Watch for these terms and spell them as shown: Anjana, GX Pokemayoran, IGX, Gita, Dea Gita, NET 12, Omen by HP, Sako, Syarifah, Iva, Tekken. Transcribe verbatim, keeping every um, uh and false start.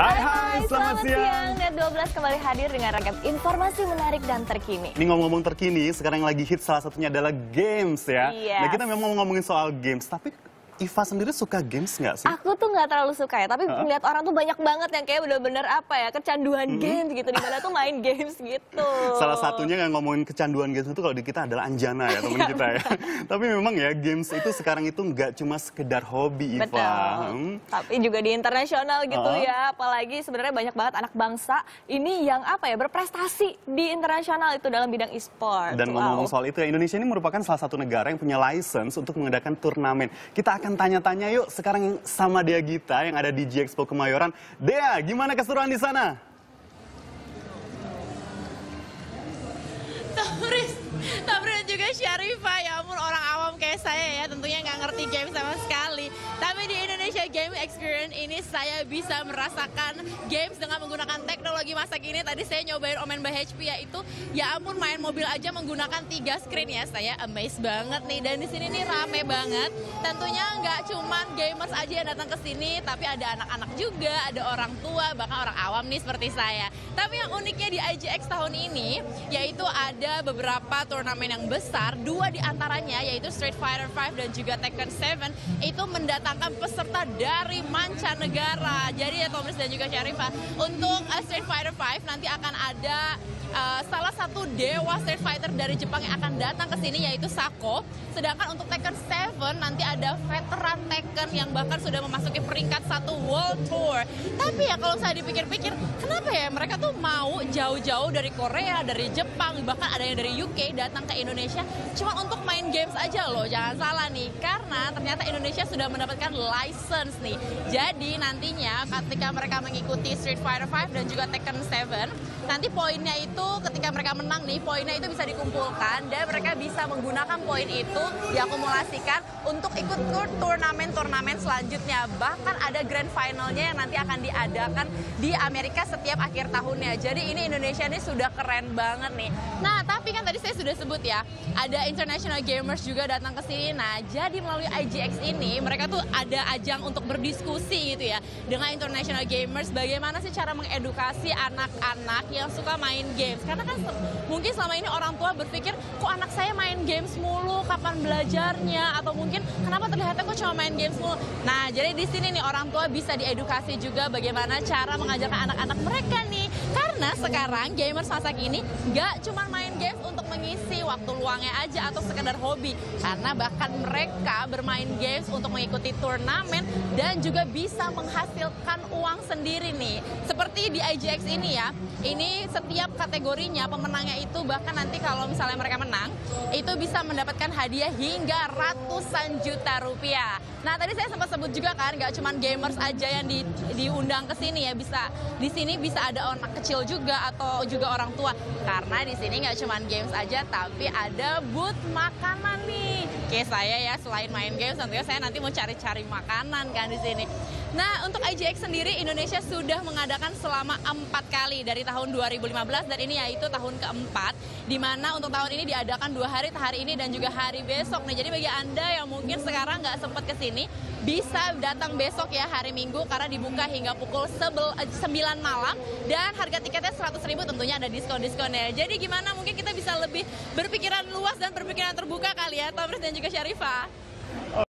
Hai hai, selamat, selamat siang. Net dua belas kembali hadir dengan ragam informasi menarik dan terkini. Ini ngomong-ngomong terkini, sekarang yang lagi hit salah satunya adalah games ya. Yes. Nah, kita memang ngomongin soal games, tapi Iva sendiri suka games nggak sih? Aku tuh nggak terlalu suka ya, tapi uh-huh. Melihat orang tuh banyak banget yang kayak bener-bener apa ya, kecanduan mm-hmm. games gitu, dimana tuh main games gitu. Salah satunya yang ngomongin kecanduan games itu kalau di kita adalah Anjana ya, teman kita ya. Tapi memang ya, games itu sekarang itu nggak cuma sekedar hobi, Iva. Betul. Hmm. Tapi juga di internasional gitu uh-huh. ya, apalagi sebenarnya banyak banget anak bangsa ini yang apa ya, berprestasi di internasional itu dalam bidang e-sport. Dan ngomong-ngomong wow. soal itu ya, Indonesia ini merupakan salah satu negara yang punya license untuk mengadakan turnamen. Kita akan tanya-tanya yuk sekarang sama Dea Gita yang ada di G X Pokemayoran. Dea, gimana keseruan di sana? Tamrin, Tamrin juga Syarifah, ya ampun orang awam kayak saya ya tentunya nggak ngerti game sama sekali. Tapi di Indonesia Game Experience ini saya bisa merasakan games dengan menggunakan teknologi masa kini. Tadi saya nyobain Omen by H P ya itu, ya ampun main mobil aja menggunakan tiga screen ya. Saya amazed banget nih dan di sini nih rame banget. Tentunya nggak cuman gamers aja yang datang ke sini, tapi ada anak-anak juga, ada orang tua, bahkan orang awam nih seperti saya. Tapi yang uniknya di I G X tahun ini yaitu ada beberapa turnamen yang besar, dua diantaranya yaitu Street Fighter lima dan juga Tekken tujuh itu mendatang akan peserta dari mancanegara. Jadi ya Tomris dan juga Syarifah, untuk uh, Street Fighter lima nanti akan ada uh, salah satu dewa Street Fighter dari Jepang yang akan datang ke sini yaitu Sako. Sedangkan untuk Tekken tujuh nanti ada veteran Tekken yang bahkan sudah memasuki peringkat satu World Tour. Tapi ya kalau saya dipikir-pikir, kenapa ya mereka tuh mau jauh-jauh dari Korea, dari Jepang, bahkan ada yang dari U K datang ke Indonesia cuma untuk main games aja loh. Jangan salah nih, karena ternyata Indonesia sudah mendapat kan license nih. Jadi nantinya ketika mereka mengikuti Street Fighter lima dan juga Tekken tujuh, nanti poinnya itu ketika mereka menang nih, poinnya itu bisa dikumpulkan dan mereka bisa menggunakan poin itu diakumulasikan untuk ikut turnamen-turnamen selanjutnya. Bahkan ada grand finalnya yang nanti akan diadakan di Amerika setiap akhir tahunnya. Jadi ini Indonesia ini sudah keren banget nih. Nah, tapi kan tadi saya sudah sebut ya, ada international gamers juga datang ke sini. Nah, jadi melalui I G X ini mereka tuh ada ajang untuk berdiskusi gitu ya dengan international gamers, bagaimana sih cara mengedukasi anak-anak yang suka main games. Karena kan mungkin selama ini orang tua berpikir, kok anak saya main games mulu, kapan belajarnya, atau mungkin kenapa terlihatnya kok cuma main games mulu. Nah jadi di sini nih orang tua bisa diedukasi juga bagaimana cara mengajarkan anak-anak mereka nih. Karena sekarang gamers masa kini nggak cuma main games untuk mengisi waktu luangnya aja atau sekedar hobi, karena bahkan mereka bermain games untuk mengikuti turnamen dan juga bisa menghasilkan uang sendiri nih. Seperti di I G X ini ya, ini setiap kategorinya pemenangnya itu bahkan nanti kalau misalnya mereka menang, itu bisa mendapatkan hadiah hingga ratusan juta rupiah. Nah tadi saya sempat sebut juga kan, nggak cuma gamers aja yang di, diundang ke sini ya, bisa di sini bisa ada anak kecil juga atau juga orang tua. Karena di sini nggak cuma games aja, tapi ada booth makanan nih. Kayak saya ya, selain main games, tentunya saya nanti mau cari-cari makanan kan di sini. Nah, untuk I G X sendiri, Indonesia sudah mengadakan selama empat kali dari tahun dua ribu lima belas dan ini yaitu tahun keempat, di mana untuk tahun ini diadakan dua hari, hari ini dan juga hari besok. Nah, jadi bagi Anda yang mungkin sekarang nggak sempat ke sini, bisa datang besok ya hari Minggu karena dibuka hingga pukul sembilan malam dan harga tiketnya seratus ribu, tentunya ada diskon-diskonnya. Jadi gimana mungkin kita bisa lebih berpikiran luas dan berpikiran terbuka kali ya, Tomris dan juga Syarifah.